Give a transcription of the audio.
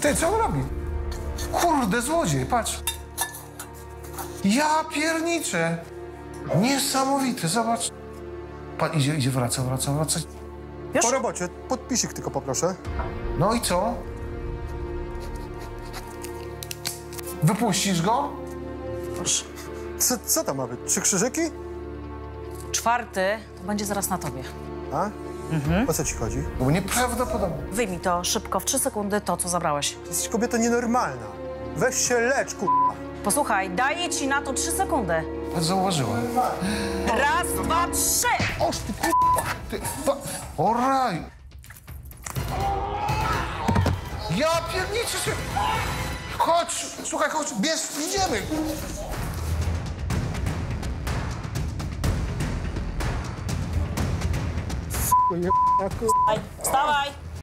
Ty, co on robi? Kurde, złodziej, patrz. Ja pierniczę. Niesamowite, zobacz. Pan idzie, wraca. Wiesz? Po robocie, podpisik tylko poproszę. No i co? Wypuścisz go? Proszę. Co to ma być? 3 krzyżyki? 4 to będzie zaraz na tobie. A? Mhm. O co ci chodzi? Bo nieprawdopodobne. Wyjmij to szybko, w 3 sekundy to, co zabrałeś. Jesteś kobieta nienormalna. Weź się lecz, k***a. Posłuchaj, daję ci na to 3 sekundy. Zauważyłem. Raz, 2, 3! Oż ty k***a! Ty o raj! Ja pierniczę się! Chodź! Słuchaj, chodź! Bierz, idziemy! Wstawaj!